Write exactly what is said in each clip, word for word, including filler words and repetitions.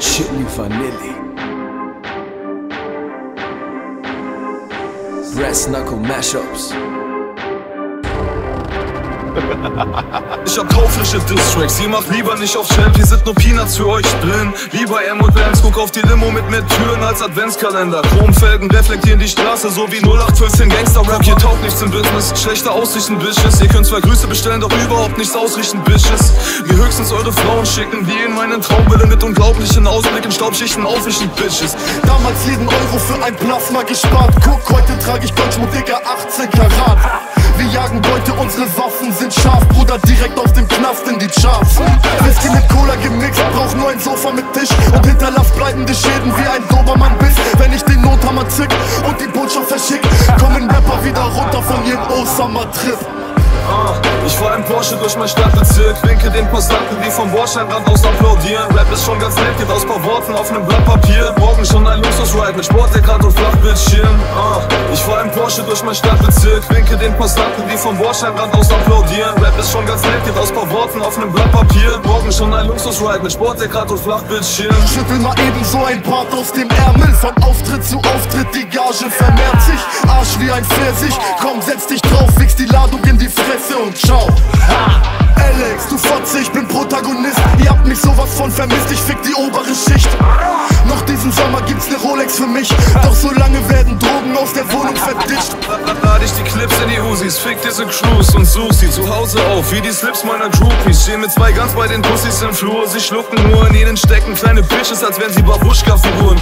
Chilli Vanilli, Brass Knuckle Mashups. Ich hab taufrische Distracks, ihr macht lieber nicht auf Champ, hier sind nur Peanuts für euch drin. Lieber M und Vans, guck auf die Limo mit mehr Türen als Adventskalender. Chromfelgen reflektieren die Straße, so wie null acht fünfzehn Gangster-Rap. Hier taugt nichts im Business, schlechte Aussichten, Bitches. Ihr könnt zwar Grüße bestellen, doch überhaupt nichts ausrichten, Bitches. Mir höchstens eure Frauen schicken, die in meinen Traumbilder mit unglaublichen Ausblicken Staubschichten aufwischen, Bitches. Damals jeden Euro für ein Plasma gespart, guck, heute trage ich Goldschmuck, Digga, achtzehn Karat. Wir jagen Beute, unsere Waffen sind scharf, Bruder, direkt aus dem Knast in die Charts. Whisky mit Cola gemixt, brauch nur ein Sofa mit Tisch und hinterlass bleibende Schäden wie ein Dobermann-Biss. Wenn ich den Nothammer zick und die Botschaft verschick, kommen Rapper wieder runter von ihrem Osama-Trip. Ich fahr im Porsche durch mein Stadtbezirk, winke den Passanten, die vom Bordsteinrand aus applaudieren. Rap ist schon ganz nett, geht aus paar Worten auf nem Blatt Papier. Morgen schon ein Luxus-Ride mit Sportdeckrad und Flachbildschirm. Ich fahr im Porsche durch mein Stadtbezirk, winke den Passanten, die vom Bordsteinrand aus applaudieren. Rap ist schon ganz nett, geht aus paar Worten auf nem Blatt Papier. Morgen schon ein Luxus-Ride mit Sportdeckrad und Flachbildschirm. Schüttel mal eben so ein Part aus dem Ärmel, von Auftritt zu Auftritt die Gage vermehrt sich. Arsch wie ein Pfirsich, komm setz dich drauf, wichs die Ladung in die Fresse und ciao. Alex, du Fotze, ich bin Protagonist. Ihr habt mich sowas von vermisst, ich fick die obere Schicht. Noch diesen Sommer gibt's ne Rolex für mich, doch so lange werden Drogen aus der Wohnung verdischt. Lade ich die Clips in die Usis, fick diese Crews und such sie zu Hause auf, wie die Slips meiner Groupies. Steh mit zwei ganz bei den Pussys im Flur, sie schlucken nur, in ihnen stecken kleine Bitches, als wären sie Babuschka-Figuren.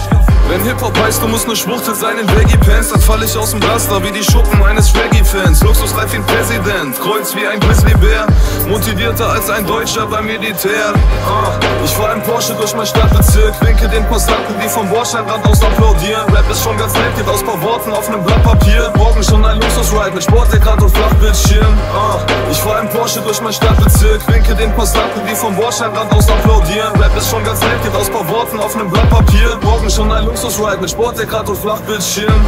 Wenn Hip-Hop heißt, du musst ne Schwuchtel sein in Baggy-Pants, dann fall ich aus dem Raster wie die Schuppen eines Reggae-Fans. Luxusreif wie ein Präsident, Kreuz wie ein Grizzly-Bär, motivierter als ein Deutscher beim Militär. uh, Ich fahr im Porsche durch mein Stadtbezirk, winke den Passanten, die vom Bordsteinrand aus applaudieren. Rap ist schon ganz nett, geht aus paar Worten auf nem Blatt Papier. Morgen schon ein Luxus-Ride mit Sportdeckrad und Flachbildschirm. uh, Ich fahr im Porsche durch mein Stadtbezirk, winke den Passanten, die vom Bordsteinrand aus applaudieren. Rap ist schon ganz nett, geht aus paar Worten auf nem Blatt Papier. Morgen schon ein Luxus-Ride mit Sportdeckrad und Flachbildschirm.